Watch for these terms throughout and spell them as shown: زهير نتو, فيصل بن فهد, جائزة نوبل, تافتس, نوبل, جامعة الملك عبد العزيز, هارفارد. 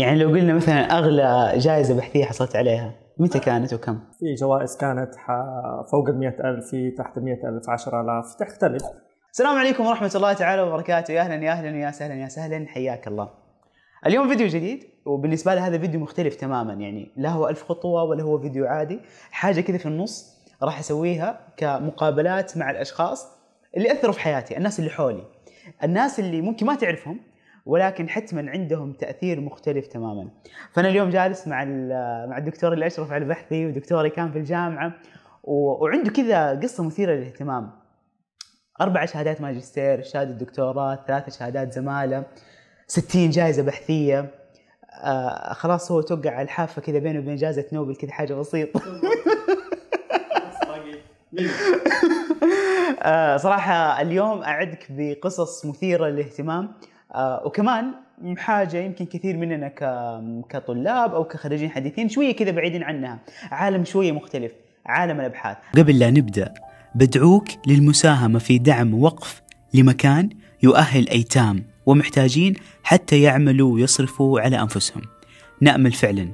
يعني لو قلنا مثلا أغلى جائزة بحثية حصلت عليها متى كانت وكم؟ في جوائز كانت فوق 100,000، في تحت 100,000، 10,000، تختلف. السلام عليكم ورحمة الله تعالى وبركاته، يا أهلا يا أهلا ويا سهلا يا سهلا، حياك الله. اليوم فيديو جديد، وبالنسبة لي هذا فيديو مختلف تماما، يعني لا هو 1000 خطوة ولا هو فيديو عادي، حاجة كذا في النص راح أسويها كمقابلات مع الأشخاص اللي أثروا في حياتي، الناس اللي حولي، الناس اللي ممكن ما تعرفهم ولكن حتما عندهم تأثير مختلف تماما. فأنا اليوم جالس مع الدكتور اللي أشرف على بحثي، ودكتوري كان في الجامعة وعنده كذا قصة مثيرة للاهتمام. 4 شهادات ماجستير، شهادة دكتوراه، 3 شهادات زمالة، 60 جائزة بحثية. خلاص هو توقع على الحافة كذا بينه وبين جائزة نوبل كذا حاجة بسيطة. صراحة اليوم أعدك بقصص مثيرة للاهتمام، وكمان حاجة يمكن كثير مننا كطلاب أو كخريجين حديثين شوية كذا بعيدين عنها، عالم شوية مختلف، عالم الأبحاث. قبل لا نبدأ بدعوك للمساهمة في دعم وقف لمكان يؤهل أيتام ومحتاجين حتى يعملوا ويصرفوا على أنفسهم. نأمل فعلا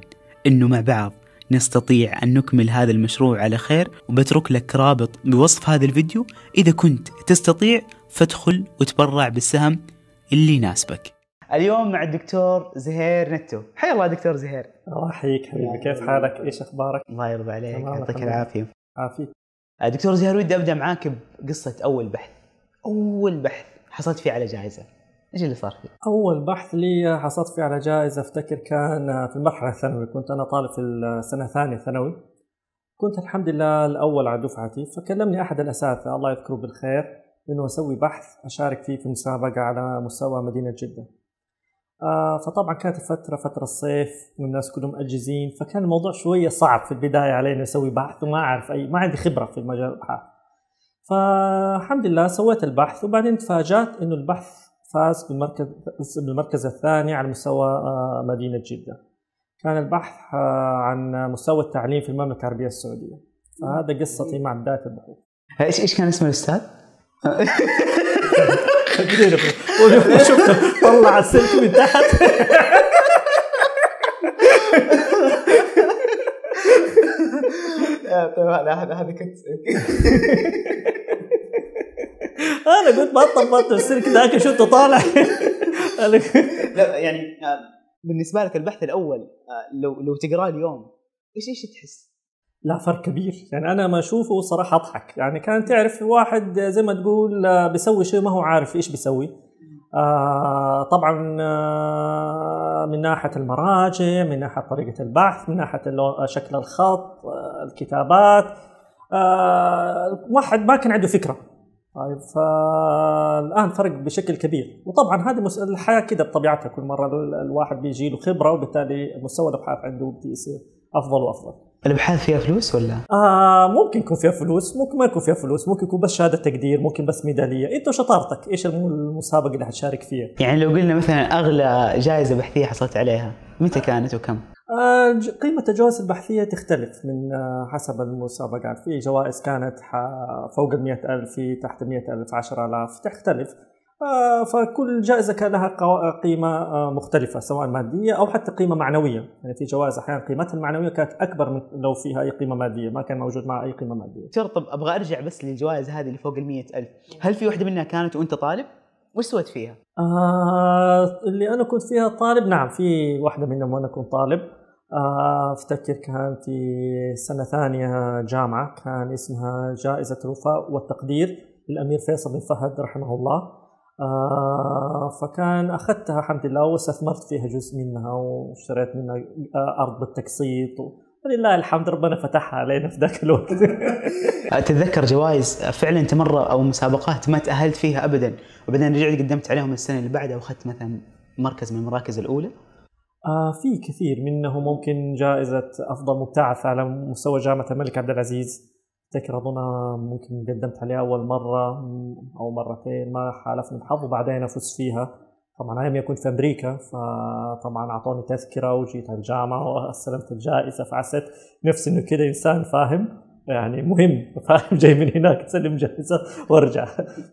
أنه مع بعض نستطيع أن نكمل هذا المشروع على خير، وبترك لك رابط بوصف هذا الفيديو إذا كنت تستطيع فادخل وتبرع بالسهم اللي يناسبك. اليوم مع الدكتور زهير نتو. حيا الله دكتور زهير. الله يحييك حبيبي، كيف حالك؟ ايش اخبارك؟ الله يرضى عليك، يعطيك العافيه. عافيك. دكتور زهير، ودي ابدا معاك بقصه اول بحث. اول بحث حصلت فيه على جائزه، ايش اللي صار فيه؟ اول بحث لي حصلت فيه على جائزه افتكر كان في المرحله الثانويه، كنت انا طالب في السنه الثانيه ثانوي، كنت الحمد لله الاول على دفعتي. فكلمني احد الاساتذه الله يذكره بالخير إنه أسوي بحث أشارك فيه في مسابقة على مستوى مدينة جدة. فطبعا كانت فترة الصيف والناس كلهم مأجزين، فكان الموضوع شوية صعب في البداية علينا نسوي بحث، وما أعرف ما عندي خبرة في مجال الأبحاث. فالحمد لله سويت البحث، وبعدين تفاجأت إنه البحث فاز بالمركز الثاني على مستوى مدينة جدة. كان البحث عن مستوى التعليم في المملكة العربية السعودية. فهذا قصتي مع بداية البحث. إيش كان اسم الأستاذ؟ شفته طلع السلك من تحت. هذا كنت انا قلت بطل السلك ذاك، شفته طالع. لا يعني بالنسبه لك البحث الاول لو تقراه اليوم ايش تحس؟ لا فرق كبير، يعني أنا ما أشوفه صراحة أضحك، يعني كان تعرف واحد زي ما تقول بيسوي شيء ما هو عارف إيش بيسوي. طبعا من ناحية المراجع، من ناحية طريقة البحث، من ناحية شكل الخط، الكتابات، واحد ما كان عنده فكرة. طيب فالآن فرق بشكل كبير، وطبعا هذه الحياة كده بطبيعتها، كل مرة الواحد بيجي له خبرة وبالتالي مستوى الأبحاث عنده بيصير أفضل وأفضل. الابحاث فيها فلوس ولا؟ ممكن يكون فيها فلوس، ممكن ما يكون فيها فلوس، ممكن يكون بس شهادة تقدير، ممكن بس ميدالية، انت وشطارتك، ايش المسابقة اللي حتشارك فيها؟ يعني لو قلنا مثلا اغلى جائزة بحثية حصلت عليها، متى كانت وكم؟ قيمة الجوائز البحثية تختلف من حسب المسابقات، في جوائز كانت فوق 100,000، في تحت 100,000، 10,000، تختلف. فكل جائزة كان لها قيمة مختلفة، سواء مادية أو حتى قيمة معنوية. يعني في جوائز أحيانا قيمتها المعنوية كانت أكبر من لو فيها أي قيمة مادية، ما كان موجود معها أي قيمة مادية. دكتور طب أبغى أرجع بس للجوائز هذه اللي فوق 100,000، هل في واحدة منها كانت وأنت طالب؟ وش سويت فيها؟ اللي أنا كنت فيها طالب، نعم في واحدة منهم وأنا كنت طالب، أفتكر كان في سنة ثانية جامعة، كان اسمها جائزة الوفاء والتقدير للأمير فيصل بن فهد رحمه الله. فكان أخذتها الحمد لله واستثمرت فيها جزء منها، واشتريت منها أرض بالتقسيط، ولله الحمد ربنا فتحها علينا في ذاك الوقت. تتذكر جوائز فعلا أنت مرة أو مسابقات ما تأهلت فيها أبدا وبعدين رجعت قدمت عليهم السنة اللي بعدها وأخذت مثلا مركز من المراكز الأولى؟ في كثير منهم، ممكن جائزة أفضل مبتعث على مستوى جامعة الملك عبد العزيز، أفتكر أظن ممكن قدمت عليها أول مرة أو مرتين، ما حالفني الحظ وبعدين أفوز فيها. طبعا أيامي كنت في أمريكا، فطبعا أعطوني تذكرة وجيت على الجامعة واستلمت الجائزة، فحسيت نفسي إنه كده إنسان فاهم يعني مهم، فاهم، جاي من هناك تسلم جاهزة وارجع.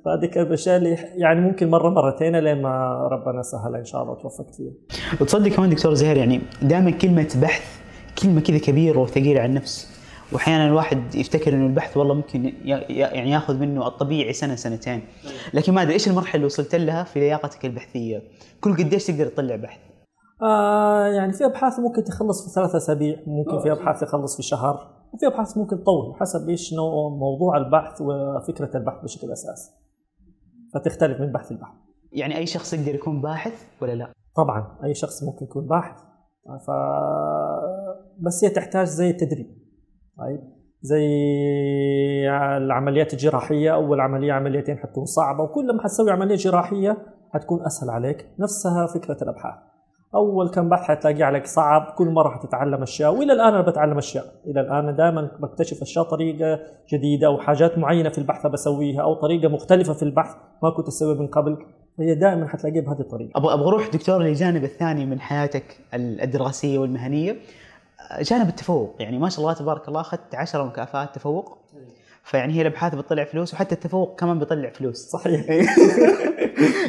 فهذه الاشياء اللي يعني ممكن مره مرتين لما ربنا سهل ان شاء الله توفقت فيها. وتصدق كمان دكتور زهير، يعني دائما كلمه بحث كلمه كذا كبيره وثقيله على النفس، واحيانا الواحد يفتكر انه البحث والله ممكن يعني ياخذ منه الطبيعي سنه سنتين، لكن ما ادري ايش المرحله اللي وصلت لها في لياقتك البحثيه؟ كل قديش تقدر تطلع بحث؟ يعني في ابحاث ممكن تخلص في 3 أسابيع، ممكن في ابحاث تخلص في شهر، وفي ابحاث ممكن تطول حسب ايش نوع موضوع البحث وفكره البحث بشكل اساسي، فتختلف من بحث لبحث. يعني اي شخص يقدر يكون باحث ولا لا؟ طبعا اي شخص ممكن يكون باحث، بس هي تحتاج زي التدريب، طيب زي العمليات الجراحيه، اول عمليه عمليتين حتكون صعبه، وكل ما حتسوي عمليه جراحيه حتكون اسهل عليك. نفسها فكره الابحاث، اول كم بحث حتلاقي عليك صعب، كل مره حتتعلم اشياء، والى الان انا بتعلم اشياء، الى الان دائما بكتشف اشياء، طريقه جديده او حاجات معينه في البحث بسويها، او طريقه مختلفه في البحث ما كنت اسويها من قبل، هي دائما حتلاقيها بهذه الطريقه. ابغى اروح دكتور للجانب الثاني من حياتك الدراسيه والمهنيه، جانب التفوق. يعني ما شاء الله تبارك الله اخذت 10 مكافآت تفوق، فيعني هي الابحاث بتطلع فلوس، وحتى التفوق كمان بيطلع فلوس، صحيح؟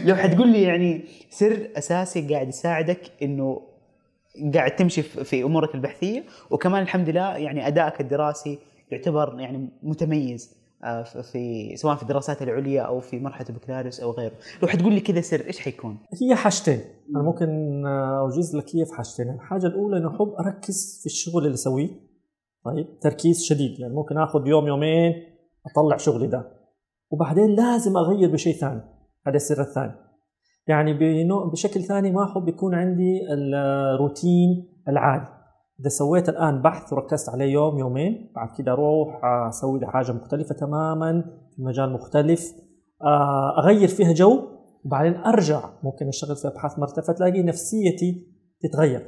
لو حتقول لي يعني سر اساسي قاعد يساعدك انه قاعد تمشي في امورك البحثيه، وكمان الحمد لله يعني ادائك الدراسي يعتبر يعني متميز في سواء في الدراسات العليا او في مرحله البكالوريوس او غيره، لو حتقول لي كذا سر ايش حيكون؟ هي حاجتين انا ممكن اوجز لك هي في حاجتين. الحاجه الاولى انه احب اركز في الشغل اللي اسويه، طيب تركيز شديد، يعني ممكن اخذ يوم يومين اطلع شغلي ده، وبعدين لازم اغير بشيء ثاني. هذا السر الثاني، يعني بشكل ثاني ما احب يكون عندي الروتين العادي. إذا سويت الآن بحث وركزت عليه يوم يومين، بعد كده أروح أسوي لي حاجة مختلفة تماماً في مجال مختلف، أغير فيها جو، وبعدين أرجع ممكن أشتغل في أبحاث مرتفعة، تلاقي نفسيتي تتغير.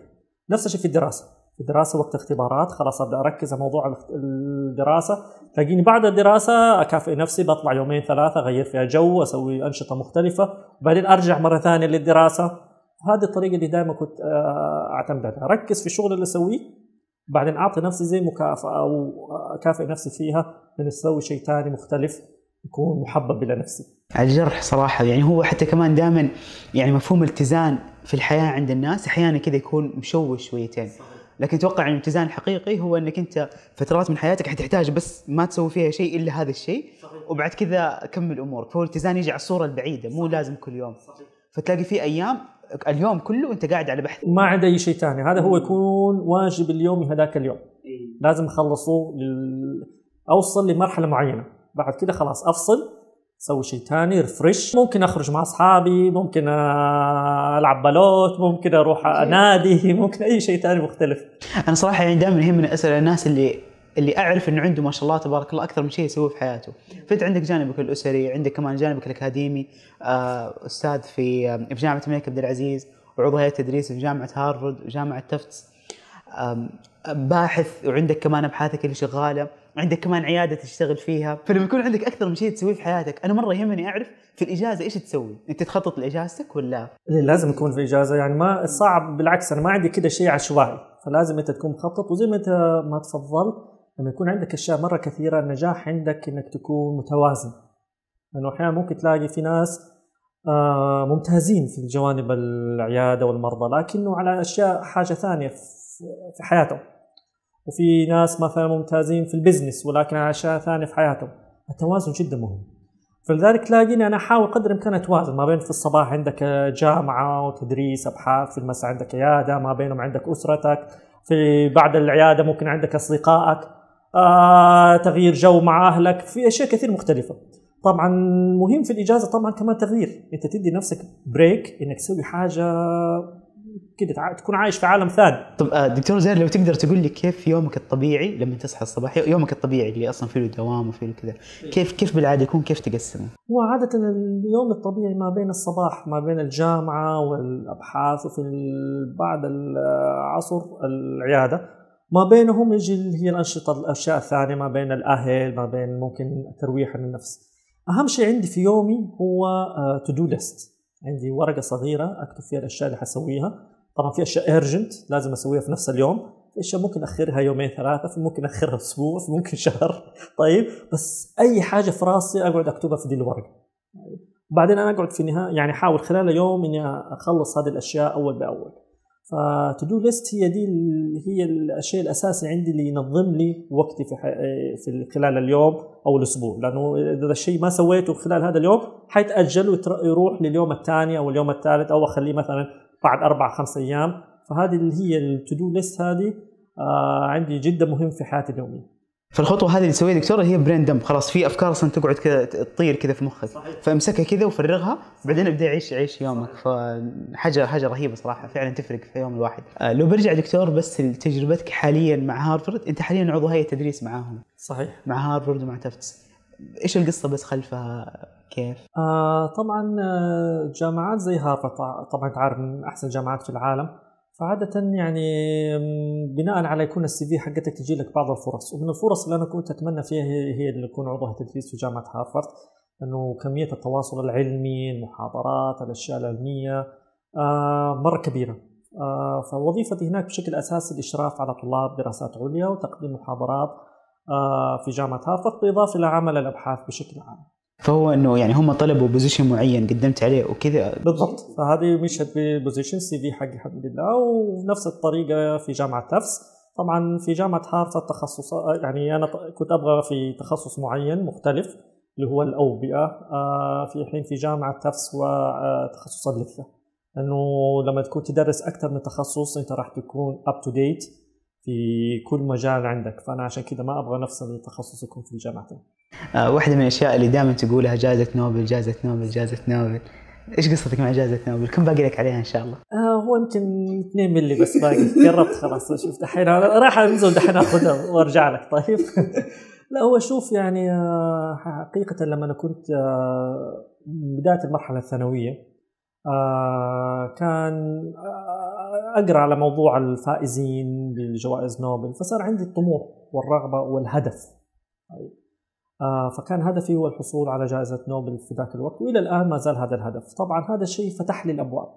نفس الشيء في الدراسة، في الدراسة وقت اختبارات خلاص أبدأ أركز على موضوع الدراسة، تلاقيني بعد الدراسة أكافئ نفسي، بطلع 2-3 أغير فيها جو، أسوي أنشطة مختلفة، وبعدين أرجع مرة ثانية للدراسة. هذه الطريقة اللي دائما كنت اعتمد عليها، اركز في الشغل اللي اسويه، بعدين اعطي نفسي زي مكافأة او اكافئ نفسي فيها اني اسوي شيء ثاني مختلف يكون محبب الى نفسي. الجرح صراحة يعني هو حتى كمان دائما يعني مفهوم الاتزان في الحياة عند الناس احيانا كذا يكون مشوش شويتين، لكن اتوقع ان الاتزان الحقيقي هو انك انت فترات من حياتك حتحتاج بس ما تسوي فيها شيء الا هذا الشيء، وبعد كذا كمل امورك. فهو الاتزان يجي على الصورة البعيدة، مو لازم كل يوم، فتلاقي في ايام اليوم كله انت قاعد على بحث ما عدا اي شيء ثاني. هذا هو يكون واجب اليومي، هذاك اليوم لازم اخلصه، اوصل لمرحله معينه، بعد كده خلاص افصل، اسوي شيء ثاني ريفرش. ممكن اخرج مع اصحابي، ممكن العب بلوت، ممكن اروح نادي، ممكن اي شيء ثاني مختلف. انا صراحه يعني دائما يهمني اسال الناس اللي اعرف انه عنده ما شاء الله تبارك الله اكثر من شيء يسويه في حياته. فانت عندك جانبك الاسري، عندك كمان جانبك الاكاديمي، استاذ في جامعه الملك عبد العزيز، وعضو هيئه تدريس في جامعه هارفارد وجامعه تافتس، باحث، وعندك كمان ابحاثك اللي شغاله، عندك كمان عياده تشتغل فيها. فلما يكون عندك اكثر من شيء تسويه في حياتك، انا مره يهمني اعرف في الاجازه ايش تسوي؟ انت تخطط لاجازتك ولا؟ لازم يكون في اجازه، يعني ما صعب، بالعكس انا ما عندي كذا شيء عشوائي، فلازم انت تكون مخطط. وزي ما انت ما تفضلت لما يكون عندك اشياء مره كثيره، النجاح عندك انك تكون متوازن، لانه احيانا ممكن تلاقي في ناس ممتازين في الجوانب العياده والمرضى، لكنه على اشياء حاجه ثانيه في حياتهم، وفي ناس مثلا ممتازين في البزنس ولكن على اشياء ثانيه في حياتهم. التوازن جدا مهم، فلذلك تلاقيني انا احاول قدر الامكان اتوازن ما بين في الصباح عندك جامعه وتدريس ابحاث، في المساء عندك عياده، ما بينهم عندك اسرتك، في بعد العياده ممكن عندك اصدقائك، تغيير جو مع أهلك، في أشياء كثير مختلفة. طبعا مهم في الإجازة طبعا كمان تغيير، أنت تدي نفسك بريك إنك تسوي حاجة كده تكون عايش في عالم ثاني. طب دكتور زهير، لو تقدر تقول لي كيف يومك الطبيعي لما تصحى الصباح، يومك الطبيعي اللي أصلا فيه دوام وفيه كذا، كيف بالعادة يكون، كيف تقسمه؟ هو عادة اليوم الطبيعي ما بين الصباح ما بين الجامعة والأبحاث، وفي بعد العصر العيادة، ما بينهم يجي اللي هي الأنشطة الأشياء الثانية، ما بين الأهل، ما بين ممكن ترويح عن النفس. أهم شيء عندي في يومي هو تو دو ليست، عندي ورقة صغيرة أكتب فيها الأشياء اللي حسويها. طبعا في أشياء إيرجنت لازم أسويها في نفس اليوم، الاشياء ممكن اخرها يومين ثلاثه، فممكن اخرها اسبوع، فممكن شهر، طيب بس اي حاجه في راسي اقعد اكتبها في دي الورقه. وبعدين انا اقعد في النهايه يعني احاول خلال يوم اني اخلص هذه الاشياء اول باول. فتودو ليست هي دي هي الشيء الاساسي عندي اللي ينظم لي وقتي في خلال اليوم او الاسبوع، لانه اذا الشيء ما سويته خلال هذا اليوم حيتاجل ويروح لليوم الثاني او اليوم الثالث او اخليه مثلا بعد 4 5 ايام. فهذه اللي هي التودو ليست هذه عندي جدا مهم في حياتي اليوميه. فالخطوه هذه اللي تسويها دكتور هي برين دمب، خلاص في افكار اصلا تقعد كذا تطير كذا في مخك، فامسكها كذا وفرغها بعدين ابدا عيش يومك. فحاجه رهيبه صراحه، فعلا تفرق في يوم الواحد. لو برجع دكتور بس لتجربتك حاليا مع هارفارد، انت حاليا عضو هيئه تدريس معاهم صحيح، مع هارفارد ومع تافتس، ايش القصه بس خلفها كيف؟ طبعا جامعات زي هارفارد طبعا تعرف من احسن جامعات في العالم، فعادة يعني بناء على يكون السي في حقتك تجي لك بعض الفرص، ومن الفرص اللي انا كنت اتمنى فيها هي اللي اكون عضو هيئة تدريس في جامعة هارفارد، لانه كمية التواصل العلمي، المحاضرات، الاشياء العلمية مرة كبيرة. فوظيفتي هناك بشكل اساسي الاشراف على طلاب دراسات عليا وتقديم محاضرات في جامعة هارفارد، بالاضافة لعمل الابحاث بشكل عام. فهو انه يعني هم طلبوا بوزيشن معين قدمت عليه وكذا بالضبط، فهذه مشت ببوزيشن سي في حقي الحمد لله. ونفس الطريقه في جامعه تافتس، طبعا في جامعه هارفارد تخصص يعني انا كنت ابغى في تخصص معين مختلف اللي هو الاوبئه، في حين في جامعه تافتس هو تخصص اللثه، لانه لما تكون تدرس اكثر من تخصص انت راح تكون اب تو ديت في كل مجال عندك، فانا عشان كذا ما ابغى نفس التخصص يكون في الجامعتين. واحدة من الأشياء اللي دائما تقولها جائزة نوبل جائزة نوبل جائزة نوبل، إيش قصتك مع جائزة نوبل؟ كم باقي لك عليها إن شاء الله؟ هو يمكن 2 ملي بس باقي، جربت خلاص شفت الحين راح أنزل دحين أخذها وأرجع لك. طيب لا هو شوف يعني حقيقة لما أنا كنت بداية المرحلة الثانوية كان أقرأ على موضوع الفائزين بالجوائز نوبل، فصار عندي الطموح والرغبة والهدف، فكان هدفي هو الحصول على جائزة نوبل في ذاك الوقت، وإلى الآن ما زال هذا الهدف. طبعا هذا الشيء فتح لي الأبواب،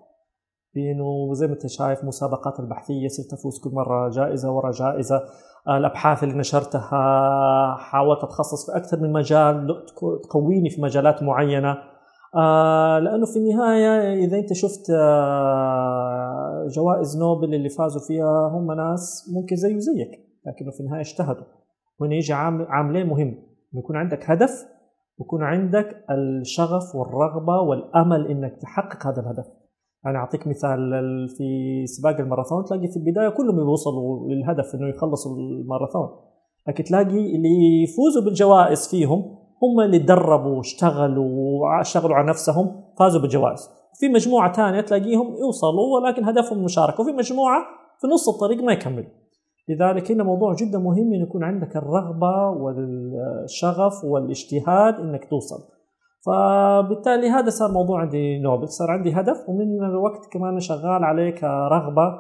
لأنه زي ما أنت شايف مسابقات البحثية صرت أفوز كل مرة جائزة ورا جائزة، الأبحاث اللي نشرتها حاولت أتخصص في أكثر من مجال تقويني في مجالات معينة، لأنه في النهاية إذا أنت شفت جوائز نوبل اللي فازوا فيها هم ناس ممكن زي وزيك، لكنه في النهاية اجتهدوا. وهنا يجي عاملين مهم، يكون عندك هدف ويكون عندك الشغف والرغبة والأمل إنك تحقق هذا الهدف. يعني أعطيك مثال، في سباق الماراثون تلاقي في البداية كلهم يوصلوا للهدف إنه يخلصوا الماراثون، لكن تلاقي اللي يفوزوا بالجوائز فيهم هم اللي تدربوا واشتغلوا على نفسهم فازوا بالجوائز. في مجموعة ثانية تلاقيهم يوصلوا ولكن هدفهم مشاركة، وفي مجموعة في نص الطريق ما يكملوا. لذلك هنا موضوع جدا مهم أن يكون عندك الرغبة والشغف والاجتهاد أنك توصل. فبالتالي هذا صار موضوع عندي نوبل، صار عندي هدف، ومن الوقت كمان شغال عليه كرغبة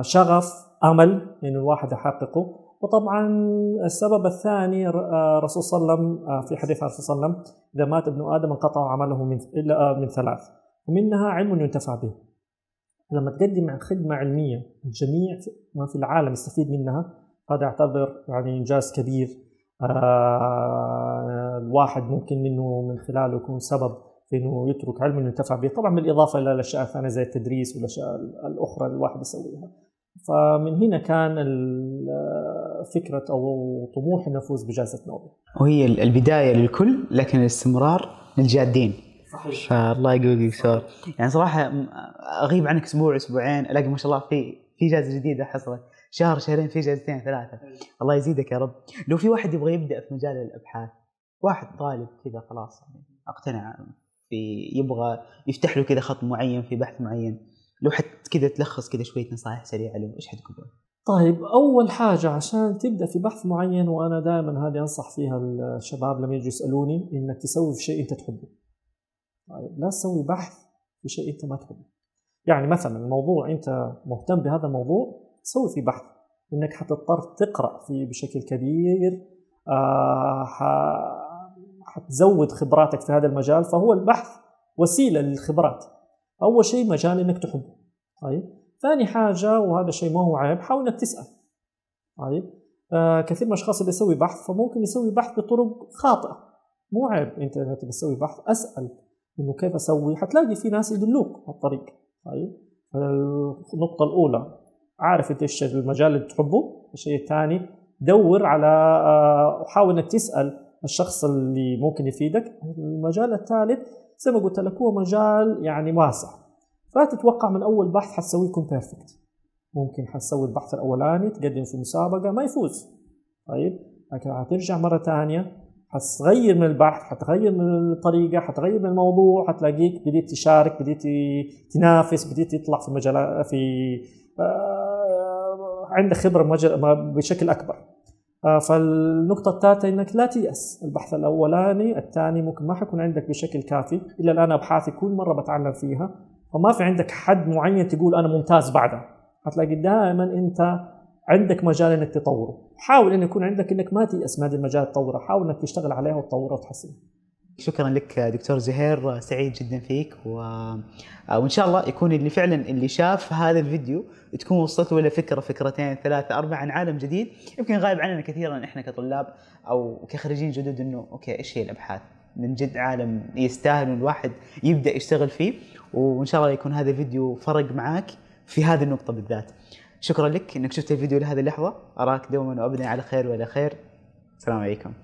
شغف أمل أن يعني الواحد يحققه. وطبعا السبب الثاني الرسول صلى الله عليه وسلم في حديث الرسول صلى الله عليه وسلم، إذا مات ابن آدم انقطع عمله من 3، ومنها علم ينتفع به. لما تقدم خدمة علمية الجميع ما في العالم يستفيد منها، هذا اعتبر يعني إنجاز كبير. الواحد ممكن منه من خلاله يكون سبب في إنه يترك علم ينتفع به، طبعا بالإضافة إلى الأشياء الثانية زي التدريس والأشياء الأخرى اللي الواحد يسويها. فمن هنا كان فكرة أو طموح إنه يفوز بجائزة نوبل، وهي البداية للكل لكن الاستمرار للجادين. الله يقويك دكتور، يعني صراحة أغيب عنك أسبوع أسبوعين ألاقي ما شاء الله في جائزة جديدة حصلت، شهر شهرين في جائزتين 3، الله يزيدك يا رب. لو في واحد يبغى يبدأ في مجال الأبحاث، واحد طالب كذا خلاص أقتنع يبغى يفتح له كذا خط معين في بحث معين، لو حت كذا تلخص كذا شوية نصائح سريعة له إيش حتقول له؟ طيب أول حاجة عشان تبدأ في بحث معين، وأنا دائما هذه أنصح فيها الشباب لما يجوا يسألوني، إنك تسوي في شيء أنت تحبه. طيب لا تسوي بحث في شيء انت ما تحبه. يعني مثلا الموضوع انت مهتم بهذا الموضوع تسوي فيه بحث، انك حتضطر تقرا فيه بشكل كبير، حتزود خبراتك في هذا المجال، فهو البحث وسيله للخبرات. اول شيء مجال انك تحبه. طيب ثاني حاجه، وهذا شيء ما هو عيب، حاول انك تسال. طيب كثير من الاشخاص اللي يسوي بحث فممكن يسوي بحث بطرق خاطئه. مو عيب انت لما تبي تسوي بحث اسال انه كيف اسوي، حتلاقي في ناس يدلوك الطريق. طيب النقطه الاولى عارف انت ايش المجال اللي تحبه، الشيء الثاني دور على وحاول انك تسال الشخص اللي ممكن يفيدك، المجال الثالث زي ما قلت لك هو مجال يعني واسع، فلا تتوقع من اول بحث حتسوي يكون بيرفكت. ممكن حتسوي البحث الاولاني تقدم في مسابقه ما يفوز، طيب لكن حترجع مره ثانيه حتغير من البحث، حتغير من الطريقه، حتغير من الموضوع، حتلاقيك بديت تشارك، بديت تنافس، بديت تطلع في مجال في عندك خبره بشكل اكبر. فالنقطة الثالثة انك لا تيأس، البحث الاولاني الثاني ممكن ما حيكون عندك بشكل كافي، الا الان ابحاثي كل مرة بتعلم فيها، فما في عندك حد معين تقول انا ممتاز بعدها، حتلاقي دائما انت عندك مجال انك تطوره، حاول انه يكون عندك انك ما تيأس من هذا المجال تطوره، حاول انك تشتغل عليها وتطورها وتحسنها. شكرا لك دكتور زهير، سعيد جدا فيك وان شاء الله يكون اللي فعلا اللي شاف هذا الفيديو تكون وصلت له فكره فكرتين ثلاثه اربعه عن عالم جديد يمكن غايب عننا كثيرا احنا كطلاب او كخريجين جدد، انه اوكي ايش هي الابحاث من جد، عالم يستاهل الواحد يبدا يشتغل فيه، وان شاء الله يكون هذا الفيديو فرق معك في هذه النقطه بالذات. شكرا لك انك شفت الفيديو لهذه اللحظه، اراك دوما وابدا على خير وعلى خير، السلام عليكم.